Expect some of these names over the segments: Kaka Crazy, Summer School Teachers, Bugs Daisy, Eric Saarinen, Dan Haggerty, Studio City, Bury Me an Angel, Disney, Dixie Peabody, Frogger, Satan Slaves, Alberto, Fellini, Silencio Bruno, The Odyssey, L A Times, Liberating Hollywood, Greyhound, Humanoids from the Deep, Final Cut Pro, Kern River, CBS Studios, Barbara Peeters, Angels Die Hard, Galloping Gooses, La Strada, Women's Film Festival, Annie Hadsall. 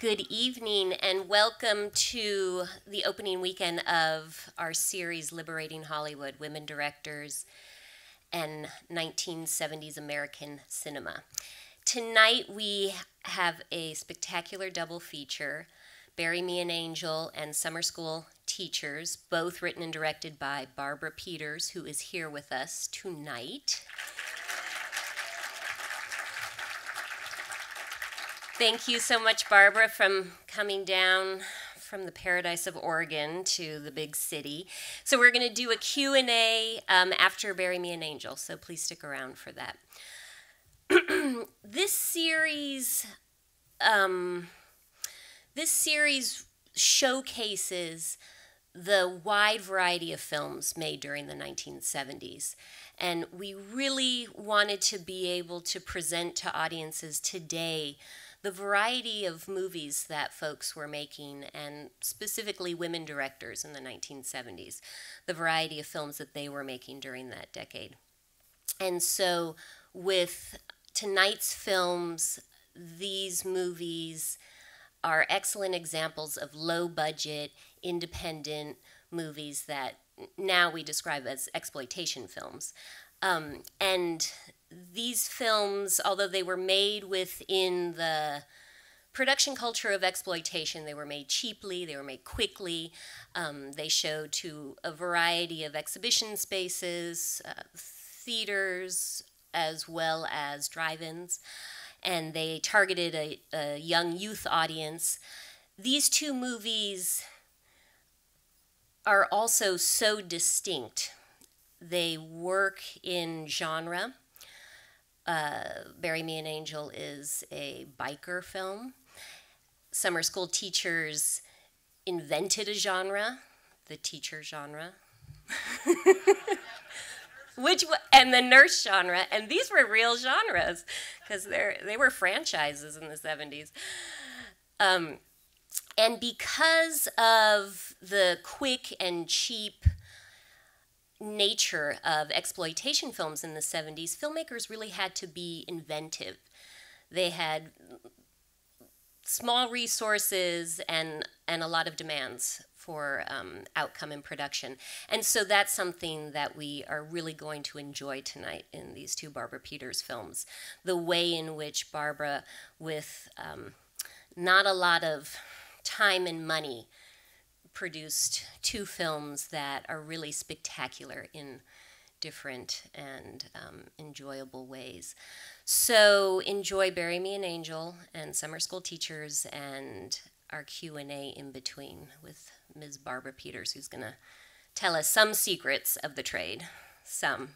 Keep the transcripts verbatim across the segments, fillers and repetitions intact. Good evening and welcome to the opening weekend of our series, Liberating Hollywood, Women Directors and nineteen seventies American Cinema. Tonight we have a spectacular double feature, Bury Me an Angel and Summer School Teachers, both written and directed by Barbara Peeters, who is here with us tonight. Thank you so much, Barbara, from coming down from the paradise of Oregon to the big city. So we're going to do a Q and A um, after Bury Me an Angel, so please stick around for that. This series, um, this series showcases the wide variety of films made during the nineteen seventies. And we really wanted to be able to present to audiences today the variety of movies that folks were making, and specifically women directors in the nineteen seventies, the variety of films that they were making during that decade. And so with tonight's films, these movies are excellent examples of low-budget, independent movies that now we describe as exploitation films. Um, and these films, although they were made within the production culture of exploitation, they were made cheaply, they were made quickly, um, they showed to a variety of exhibition spaces, uh, theaters, as well as drive-ins, and they targeted a, a young youth audience. These two movies are also so distinct. They work in genre. Uh, Bury Me an Angel is a biker film. Summer School Teachers invented a genre, the teacher genre, which and the nurse genre, and these were real genres because they they were franchises in the seventies. Um, and because of the quick and cheap nature of exploitation films in the seventies, filmmakers really had to be inventive. They had small resources and, and a lot of demands for um, outcome and production. And so that's something that we are really going to enjoy tonight in these two Barbara Peeters films. The way in which Barbara, with um, not a lot of time and money, produced two films that are really spectacular in different and um, enjoyable ways. So enjoy Bury Me an Angel and Summer School Teachers and our Q and A in between with Miz Barbara Peeters, who's gonna tell us some secrets of the trade. Some,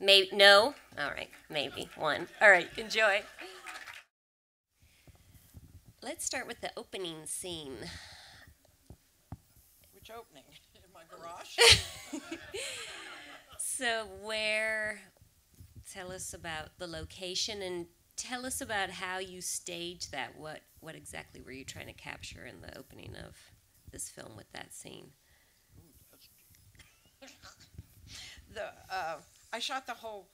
maybe, no? All right, maybe one. All right, enjoy. Let's start with the opening scene. Opening in my garage. So where, tell us about the location and tell us about how you staged that. What, what exactly were you trying to capture in the opening of this film with that scene? Ooh, the, uh, I shot the whole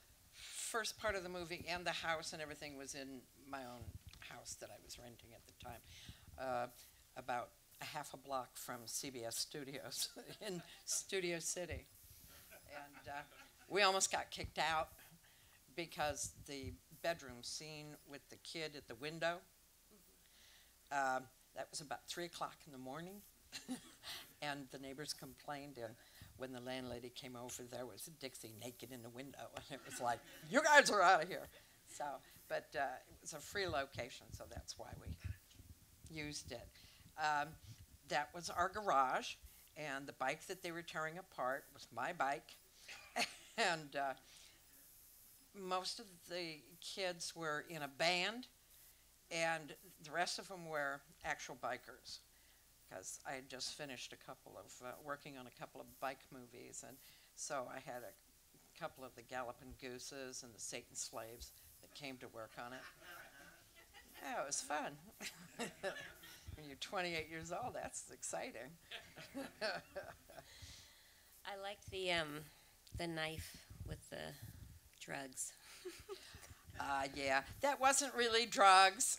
first part of the movie, and the house and everything was in my own house that I was renting at the time, uh, about half a block from C B S Studios in Studio City. And uh, we almost got kicked out because the bedroom scene with the kid at the window, uh, that was about three o'clock in the morning. And the neighbors complained, and when the landlady came over, there was Dixie naked in the window, and it was like, you guys are out of here. So, but uh, it was a free location, so that's why we used it. Um, that was our garage, and the bike that they were tearing apart was my bike. And uh, most of the kids were in a band, and the rest of them were actual bikers, because I had just finished a couple of, uh, working on a couple of bike movies, and so I had a couple of the Galloping Gooses and the Satan Slaves that came to work on it. Yeah, it was fun. When you're twenty-eight years old, that's exciting. I like the um, the knife with the drugs. Ah, uh, yeah, that wasn't really drugs.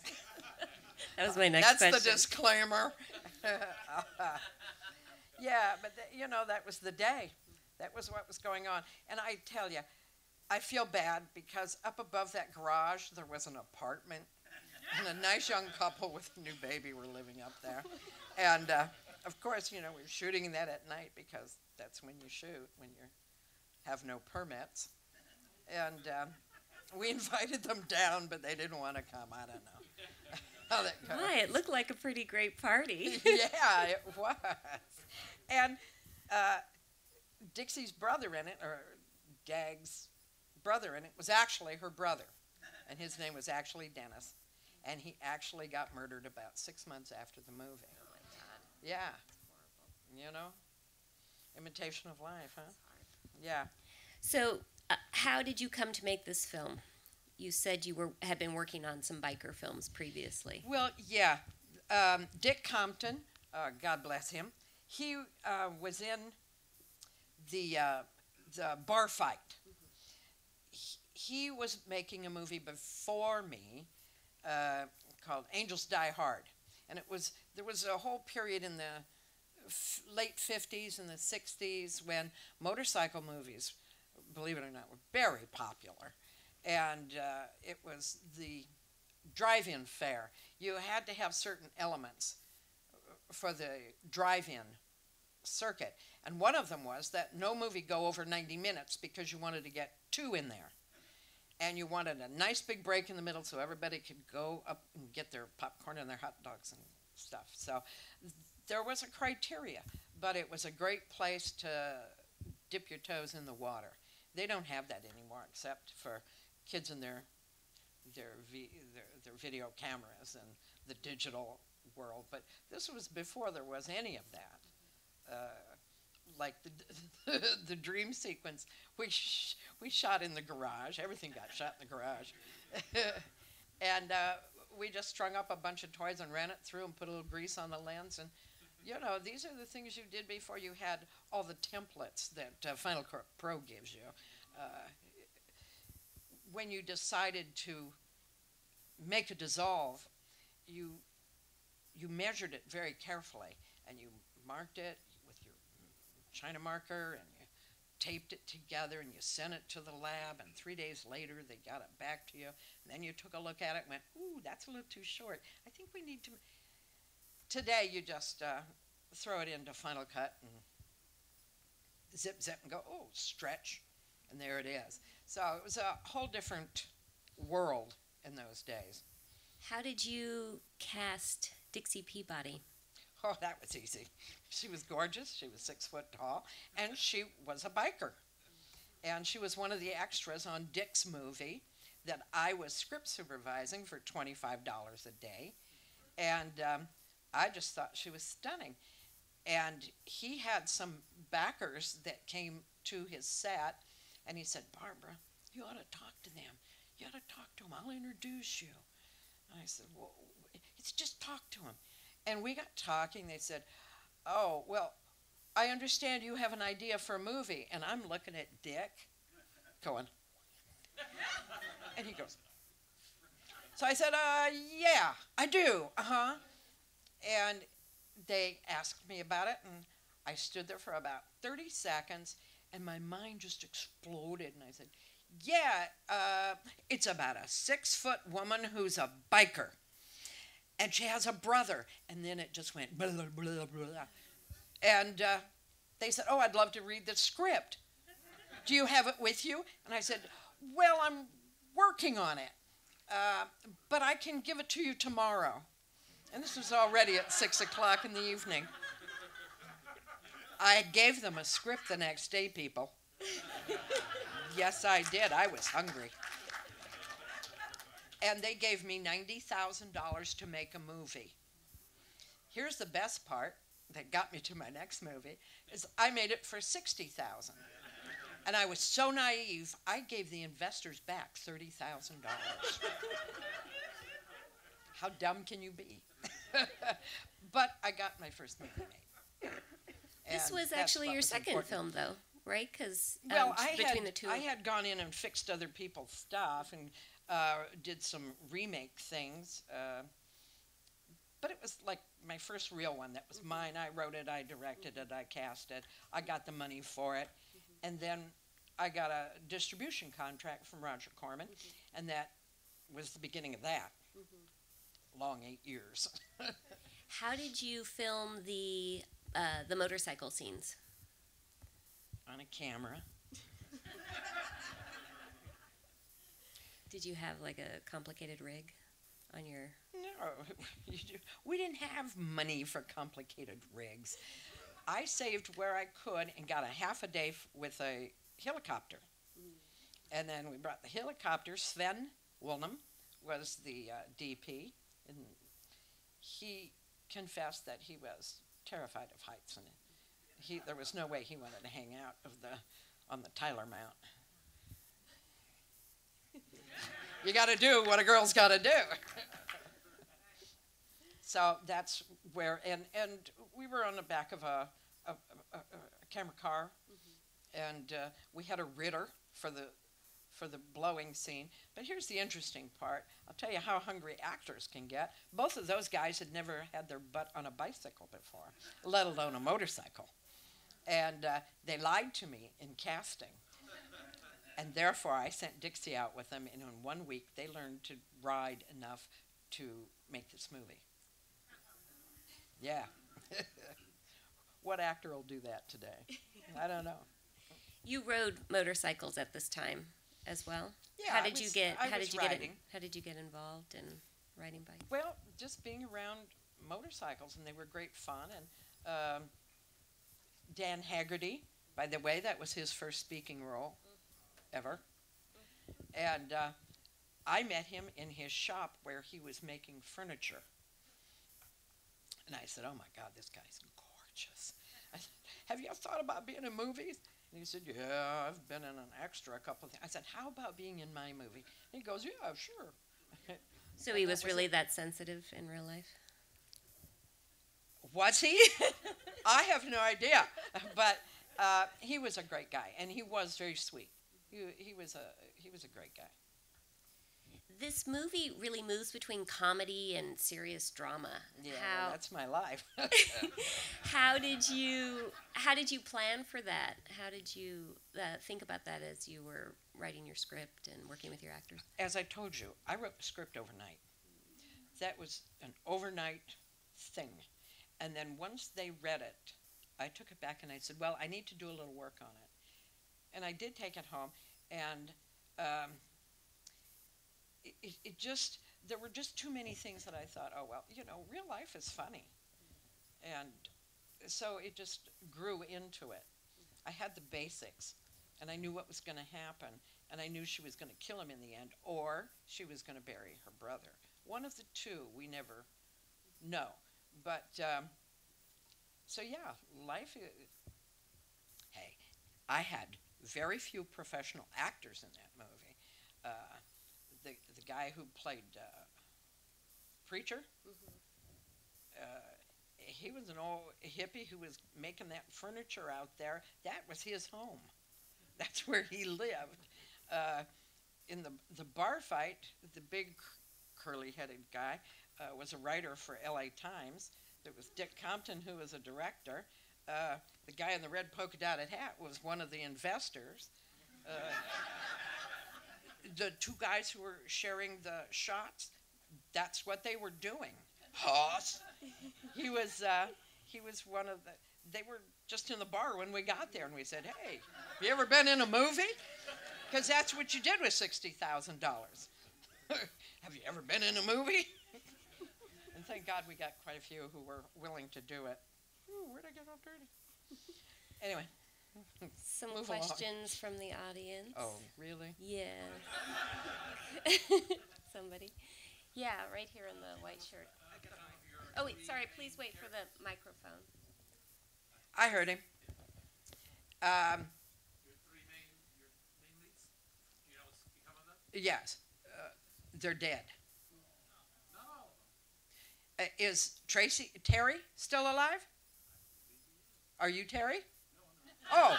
That was my next That's question. That's the disclaimer. Yeah, but the, you know, that was the day. That was what was going on. And I tell you, I feel bad because up above that garage, there was an apartment. And a nice young couple with a new baby were living up there. And, uh, of course, you know, we were shooting that at night because that's when you shoot, when you have no permits. And uh, we invited them down, but they didn't want to come. I don't know. How that goes. Why, it looked like a pretty great party. Yeah, it was. And uh, Dixie's brother in it, or Dag's brother in it, was actually her brother. And his name was actually Dennis. And he actually got murdered about six months after the movie. Oh my God. Yeah. That's horrible. You know? Imitation of life, huh? Yeah. So uh, how did you come to make this film? You said you were had been working on some biker films previously. Well, yeah. Um, Dick Compton, uh, God bless him, he uh, was in the, uh, the bar fight. Mm-hmm. He, he was making a movie before me, Uh, called Angels Die Hard, and it was there was a whole period in the f late fifties and the sixties when motorcycle movies, believe it or not, were very popular, and uh, it was the drive-in fair. You had to have certain elements for the drive-in circuit, and one of them was that no movie go over ninety minutes because you wanted to get two in there. And you wanted a nice big break in the middle so everybody could go up and get their popcorn and their hot dogs and stuff. So there was a criteria, but it was a great place to dip your toes in the water. They don't have that anymore except for kids and their, their, vi their, their video cameras and the digital world. But this was before there was any of that. Uh, like the, the, the dream sequence, we, sh we shot in the garage. Everything got shot in the garage. And uh, we just strung up a bunch of toys and ran it through and put a little grease on the lens. And, you know, these are the things you did before you had all the templates that uh, Final Cut Pro gives you. Uh, when you decided to make a dissolve, you, you measured it very carefully, and you marked it, China marker, and you taped it together and you sent it to the lab, and three days later they got it back to you, and then you took a look at it and went, ooh, that's a little too short. I think we need to... Today you just uh, throw it into Final Cut and zip, zip, and go, oh, stretch, and there it is. So it was a whole different world in those days. How did you cast Dixie Peabody? Oh, that was easy. She was gorgeous. She was six foot tall, and she was a biker. And she was one of the extras on Dick's movie that I was script supervising for twenty-five dollars a day. And um, I just thought she was stunning. And he had some backers that came to his set, and he said, Barbara, you ought to talk to them. You ought to talk to them. I'll introduce you. And I said, well, it's just talk to them. And we got talking. They said, oh, well, I understand you have an idea for a movie. And I'm looking at Dick Cohen. And he goes. So I said, uh, yeah, I do, uh-huh. And they asked me about it. And I stood there for about thirty seconds. And my mind just exploded. And I said, yeah, uh, it's about a six-foot woman who's a biker. And she has a brother. And then it just went blah, blah, blah, blah. And uh, they said, oh, I'd love to read the script. Do you have it with you? And I said, well, I'm working on it. Uh, but I can give it to you tomorrow. And this was already at six o'clock in the evening. I gave them a script the next day, people. Yes, I did. I was hungry. And they gave me ninety thousand dollars to make a movie. Here's the best part that got me to my next movie, is I made it for sixty thousand dollars. And I was so naive, I gave the investors back thirty thousand dollars. How dumb can you be? But I got my first movie made. And this was actually your was second important. film, though, right? Because um, well, between had, the two. I had gone in and fixed other people's stuff, and Uh, did some remake things. Uh, But it was like my first real one that was mine. I wrote it, I directed it, I cast it, I got the money for it. And then I got a distribution contract from Roger Corman, mm-hmm. and that was the beginning of that. Mm-hmm. Long eight years. How did you film the uh, the motorcycle scenes? On a camera. Did you have like a complicated rig on your? No, we didn't have money for complicated rigs. I saved where I could and got a half a day f with a helicopter. And then we brought the helicopter. Sven Wulnam was the uh, D P, and he confessed that he was terrified of heights, and he there was no way he wanted to hang out of the on the Tyler Mount. You got to do what a girl's got to do. So that's where, and and we were on the back of a, a, a, a camera car. Mm-hmm. And uh, we had a ritter for the, for the blowing scene. But here's the interesting part. I'll tell you how hungry actors can get. Both of those guys had never had their butt on a bicycle before, let alone a motorcycle. And uh, they lied to me in casting. And therefore, I sent Dixie out with them. And in one week, they learned to ride enough to make this movie. Yeah. What actor will do that today? I don't know. You rode motorcycles at this time as well. Yeah. How did was, you get? I how did you riding. get? In, how did you get involved in riding bikes? Well, just being around motorcycles, and they were great fun. And um, Dan Haggerty, by the way, that was his first speaking role ever. And uh, I met him in his shop where he was making furniture. And I said, "Oh my God, this guy's gorgeous." I said, "Have you ever thought about being in movies?" And he said, "Yeah, I've been in an extra a couple of things." I said, "How about being in my movie?" And he goes, "Yeah, sure." So he was, was really it. that sensitive in real life? Was he? I have no idea. But uh, he was a great guy, and he was very sweet. He, he, was a, he was a great guy. This movie really moves between comedy and serious drama. Yeah, how, that's my life. how did you How did you plan for that? How did you uh, think about that as you were writing your script and working with your actors? As I told you, I wrote the script overnight. That was an overnight thing. And then once they read it, I took it back and I said, well, I need to do a little work on it. And I did take it home, and um, It, it just, there were just too many things that I thought, oh, well, you know, real life is funny. And so it just grew into it. I had the basics, and I knew what was going to happen, and I knew she was going to kill him in the end, or she was going to bury her brother. One of the two, we never know. But, um, so yeah, life, hey, I had very few professional actors in that movie. Uh, The, the guy who played uh, Preacher, mm-hmm. uh, he was an old hippie who was making that furniture out there. That was his home. That's where he lived. Uh, in the, the bar fight, the big curly-headed guy uh, was a writer for L A Times. It was Dick Compton who was a director. Uh, the guy in the red polka-dotted hat was one of the investors. Uh, The two guys who were sharing the shots, that's what they were doing. Hoss. He was, uh, he was one of the, they were just in the bar when we got there, and we said, hey, have you ever been in a movie? Because that's what you did with sixty thousand dollars. Have you ever been in a movie? And thank God we got quite a few who were willing to do it. Ooh, where'd I get all dirty? Anyway. Some Move questions along. From the audience. Oh, really? Yeah. Somebody. Yeah, right here in the white shirt. Oh, wait, sorry, please wait for the microphone. I heard him. Um, your three main, your main leads? Do you know what's become of them? Yes. Uh, they're dead. No. Uh, is Tracy, Terry still alive? Are you Terry? Oh,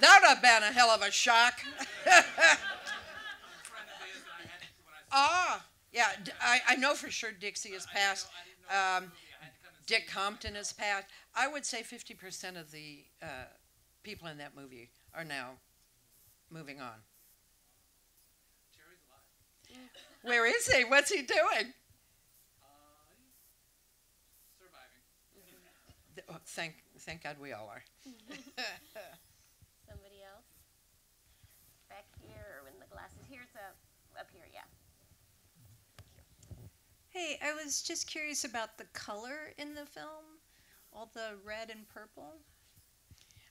that would have been a hell of a shock. Ah, yeah, I, I know for sure Dixie has passed. Um, Dick Compton has passed. I would say fifty percent of the uh, people in that movie are now moving on. Jerry's alive. Where is he? What's he doing? Oh, thank, thank God we all are. Somebody else? Back here, or in the glasses. Here's a, up here, yeah. Hey, I was just curious about the color in the film, all the red and purple.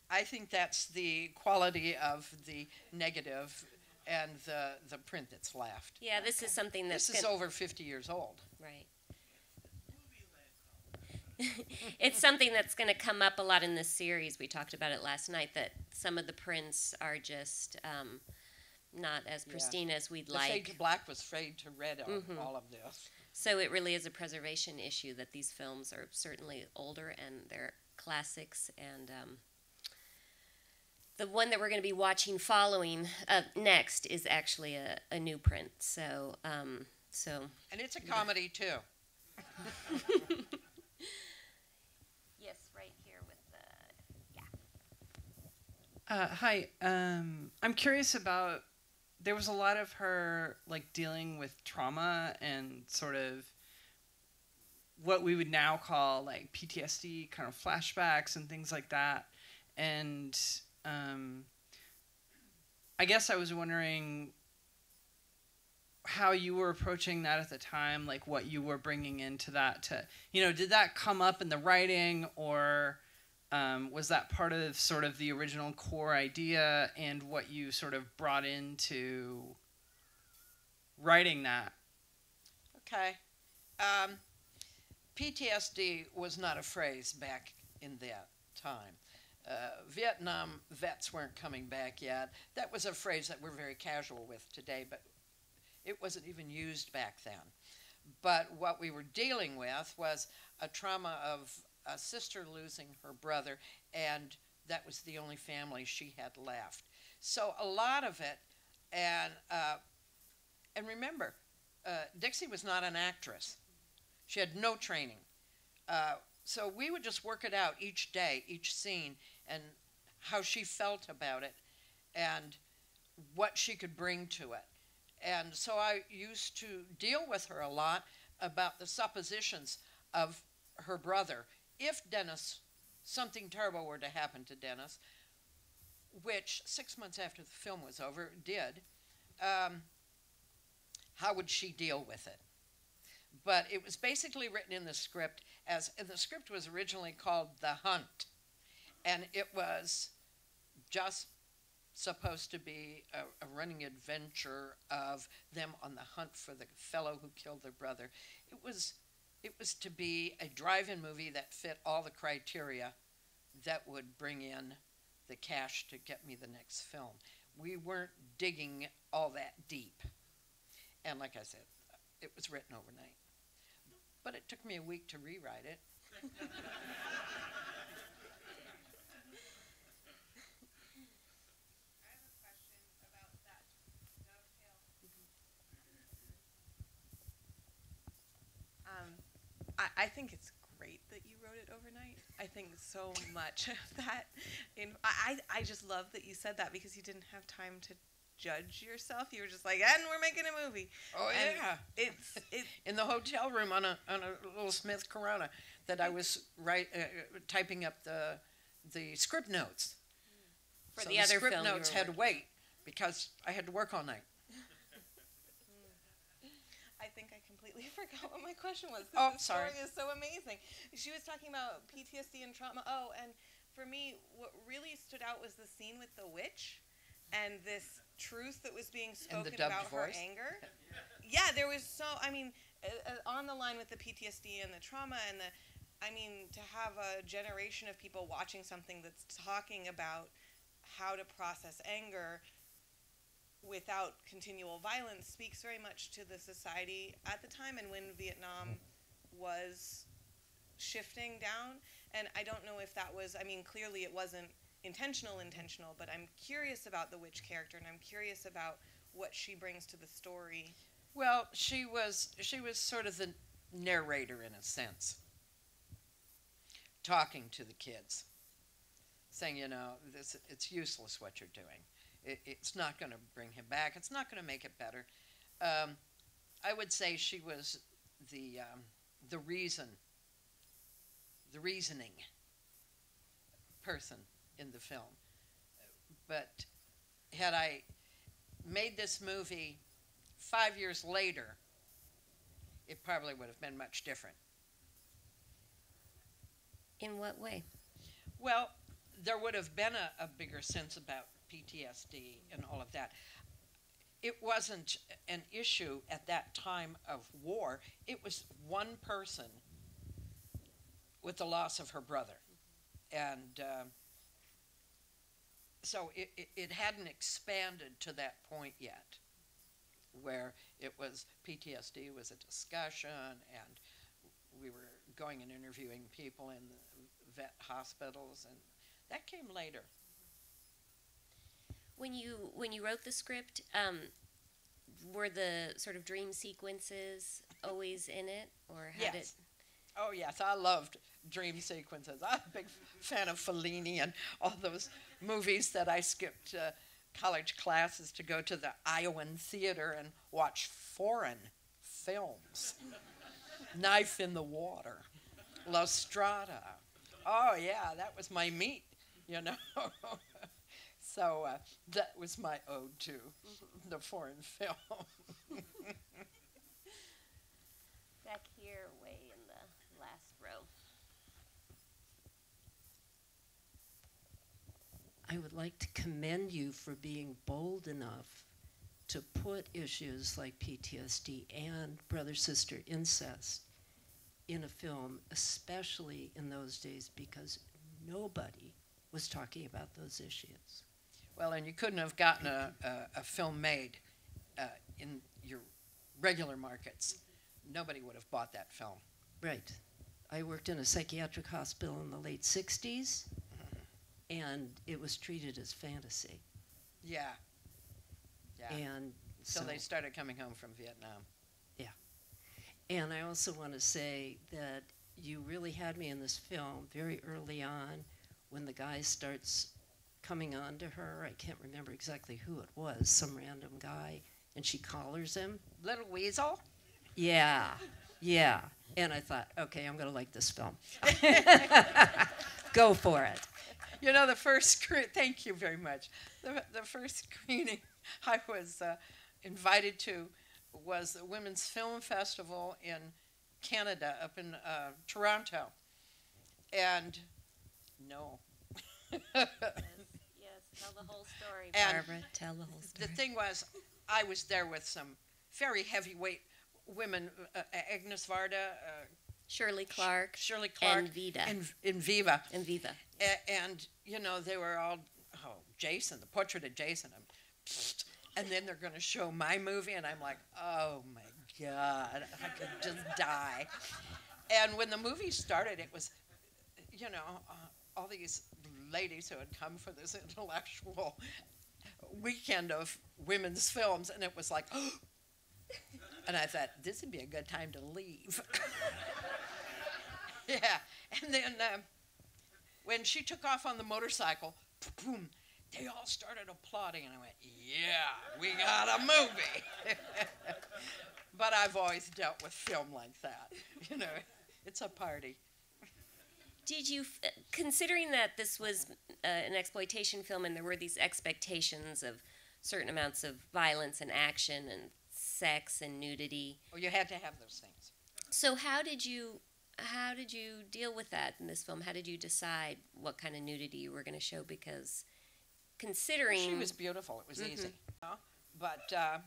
I think that's the quality of the negative and the, the print that's left. Yeah, this okay. is something that's... This is over fifty years old. Right. It's something that's going to come up a lot in this series. We talked about it last night, that some of the prints are just um, not as pristine yeah. as we'd the like. The fade to black was fade to red on mm-hmm. all of this. So it really is a preservation issue that these films are certainly older and they're classics. And um, the one that we're going to be watching following uh, next is actually a, a new print. So, um, so. And it's a comedy, yeah. too. Uh, hi, um, I'm curious about, there was a lot of her like dealing with trauma and sort of what we would now call like P T S D kind of flashbacks and things like that. And um, I guess I was wondering how you were approaching that at the time, like what you were bringing into that to, you know, did that come up in the writing or... Um, was that part of sort of the original core idea and what you sort of brought into writing that? Okay. Um, P T S D was not a phrase back in that time. Uh, Vietnam vets weren't coming back yet. That was a phrase that we're very casual with today, but it wasn't even used back then. But what we were dealing with was a trauma of a sister losing her brother, and that was the only family she had left. So a lot of it, and uh, and remember, uh, Dixie was not an actress. She had no training. Uh, so we would just work it out each day, each scene, and how she felt about it, and what she could bring to it. And so I used to deal with her a lot about the suppositions of her brother, if Dennis, something terrible were to happen to Dennis, which six months after the film was over, did, um, how would she deal with it? But it was basically written in the script as, and the script was originally called The Hunt, and it was just supposed to be a, a running adventure of them on the hunt for the fellow who killed their brother. It was It was to be a drive-in movie that fit all the criteria that would bring in the cash to get me the next film. We weren't digging all that deep. And like I said, it was written overnight. But it took me a week to rewrite it. I think it's great that you wrote it overnight. I think so much of that. In, I, I just love that you said that because you didn't have time to judge yourself. You were just like, and we're making a movie. Oh, and yeah. It's, it's in the hotel room on a, on a little Smith Corona that I was write, uh, typing up the, the script notes. Mm. For so the, the other script film notes had to wait because I had to work all night. I think I completely forgot what my question was. Oh, this sorry. Story is so amazing. She was talking about P T S D and trauma. Oh, and for me, what really stood out was the scene with the witch and this truth that was being spoken about voice. Her anger. Yeah, there was so, I mean, uh, uh, on the line with the P T S D and the trauma and the, I mean, to have a generation of people watching something that's talking about how to process anger without continual violence speaks very much to the society at the time and when Vietnam was shifting down. And I don't know if that was, I mean, clearly it wasn't intentional, intentional, but I'm curious about the witch character and I'm curious about what she brings to the story. Well, she was, she was sort of the, narrator in a sense, talking to the kids, saying, you know, this, it's useless what you're doing. It, it's not going to bring him back. It's not going to make it better. Um, I would say she was the, um, the reason, the reasoning person in the film. But had I made this movie five years later, it probably would have been much different. In what way? Well, there would have been a, a bigger sense about P T S D and all of that. It wasn't an issue at that time of war. It was one person with the loss of her brother. And uh, so it, it, it hadn't expanded to that point yet, where it was P T S D was a discussion, and we were going and interviewing people in the vet hospitals, and that came later. When you when you wrote the script, um, were the sort of dream sequences always in it, or had yes. it? Oh yes, I loved dream sequences. I'm a big fan of Fellini and all those movies that I skipped uh, college classes to go to the Iowan theater and watch foreign films. Knife in the Water, La Strada. Oh yeah, that was my meat, you know. So uh, that was my ode to the foreign film. Back here, way in the last row. I would like to commend you for being bold enough to put issues like P T S D and brother-sister incest in a film, especially in those days, because nobody was talking about those issues. Well, and you couldn't have gotten a, a, a film made uh, in your regular markets. Nobody would have bought that film. Right. I worked in a psychiatric hospital in the late sixties, and it was treated as fantasy. Yeah. Yeah. And so, so they started coming home from Vietnam. Yeah. And I also want to say that you really had me in this film very early on when the guy starts coming on to her. I can't remember exactly who it was, some random guy, and she collars him. Little Weasel? Yeah, yeah. And I thought, okay, I'm going to like this film. Go for it. You know, the first screen, thank you very much. The, the first screening I was uh, invited to was the Women's Film Festival in Canada, up in uh, Toronto. And no. yes, yes, tell the whole story, Barbara. And tell the whole story. The thing was, I was there with some very heavyweight women, uh, Agnes Varda, uh, Shirley Clark, Sh Shirley Clark, and Vida, and, and Viva, and Viva, A and you know they were all, oh, Jason, the Portrait of Jason, I'm, pfft, and then they're going to show my movie, and I'm like, oh my God, I could just die. And when the movie started, it was, you know, uh, all these ladies who had come for this intellectual weekend of women's films, and it was like, oh! And I thought, this would be a good time to leave. Yeah, and then um, when she took off on the motorcycle, boom, they all started applauding, and I went, yeah, we got a movie. But I've always dealt with film like that. You know, it's a party. Did you, f considering that this was uh, an exploitation film and there were these expectations of certain amounts of violence and action and sex and nudity? Well, you had to have those things. So how did you, how did you deal with that in this film? How did you decide what kind of nudity you were going to show? Because considering... She was beautiful. It was mm-hmm. easy. Uh, but, uh,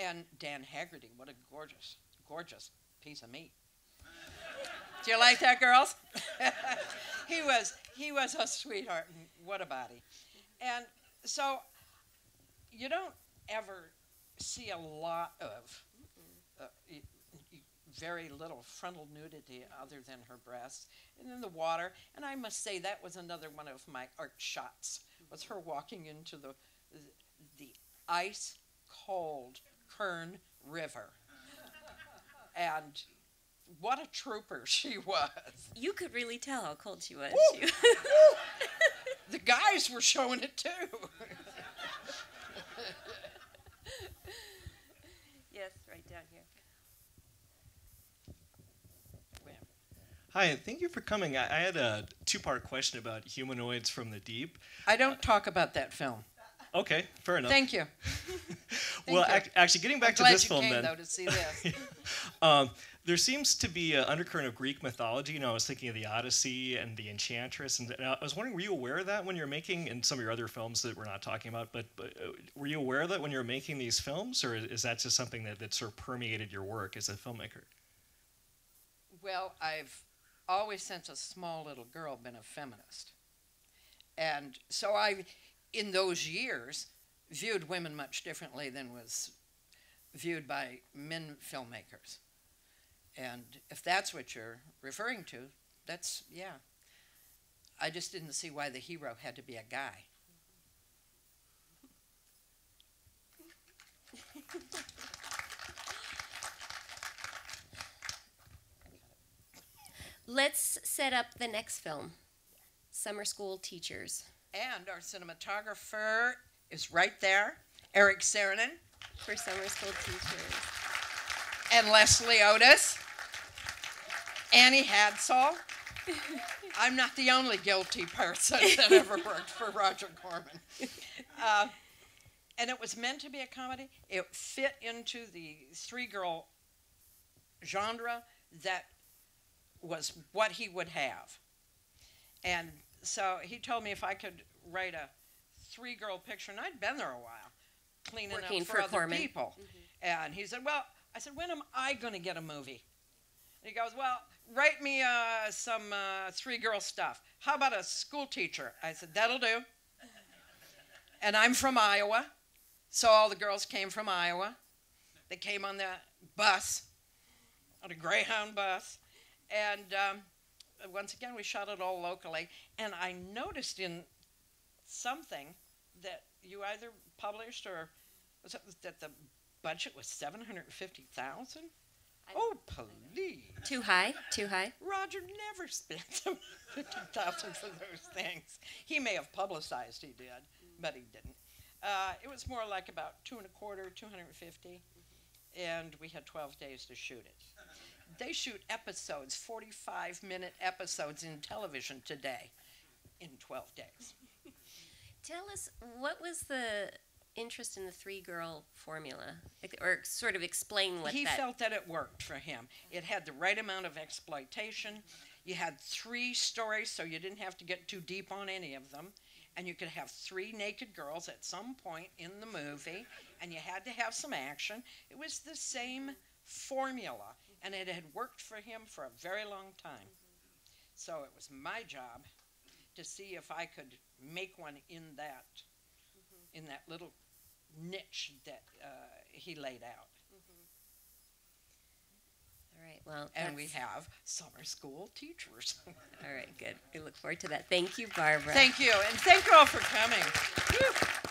and Dan Haggerty, what a gorgeous, gorgeous piece of meat. Do you like that, girls? he was he was a sweetheart, and what a body. And so you don't ever see a lot of uh, very little frontal nudity other than her breasts, and in the water. And I must say that was another one of my art shots, was her walking into the the ice cold Kern River, and what a trooper she was. You could really tell how cold she was. Ooh, she... The guys were showing it too. Yes, right down here. Hi, thank you for coming. I, I had a two-part question about Humanoids from the Deep. I don't uh, talk about that film. Okay, fair enough. Thank you. Thank well, you. Ac actually, getting back I'm to glad this you film, came, then. Though, to see this. Yeah. um, there seems to be an undercurrent of Greek mythology. You know, I was thinking of The Odyssey and the Enchantress, and, and I was wondering, were you aware of that when you're making, and some of your other films that we're not talking about? But, but uh, were you aware of that when you're making these films, or is, is that just something that, that sort of permeated your work as a filmmaker? Well, I've always since a small little girl been a feminist. And so I, in those years, viewed women much differently than was viewed by men filmmakers. And if that's what you're referring to, that's, yeah. I just didn't see why the hero had to be a guy. Let's set up the next film, Summer School Teachers. And our cinematographer is right there, Eric Saarinen. For Summer School Teachers. And Leslie Otis. Annie Hadsall. I'm not the only guilty person that ever worked for Roger Corman. Uh, and it was meant to be a comedy. It fit into the three-girl genre that was what he would have. And so he told me if I could write a three-girl picture, and I'd been there a while, cleaning Working up for, for other Corman. people. Mm-hmm. And he said, well, I said, when am I going to get a movie? And he goes, well, write me uh, some uh, three-girl stuff. How about a school teacher? I said, that'll do. And I'm from Iowa, so all the girls came from Iowa. They came on the bus, on a Greyhound bus. And um, once again, we shot it all locally. And I noticed in something that you either published or was it that the budget was seven hundred fifty thousand dollars? Oh, please. Too high, too high. Roger never spent seven hundred fifty thousand dollars for those things. He may have publicized he did, but he didn't. Uh, it was more like about two and a quarter, two hundred fifty, and we had twelve days to shoot it. They shoot episodes, forty-five minute episodes in television today in twelve days. Tell us, what was the interest in the three-girl formula? Like, or sort of explain what he that... He felt that it worked for him. It had the right amount of exploitation. You had three stories, so you didn't have to get too deep on any of them. And you could have three naked girls at some point in the movie, and you had to have some action. It was the same formula. And it had worked for him for a very long time. Mm-hmm. So it was my job to see if I could make one in that, mm-hmm. in that little niche that uh, he laid out. Mm-hmm. All right, well. And we have Summer School Teachers. All right, good. We look forward to that. Thank you, Barbara. Thank you, and thank you all for coming.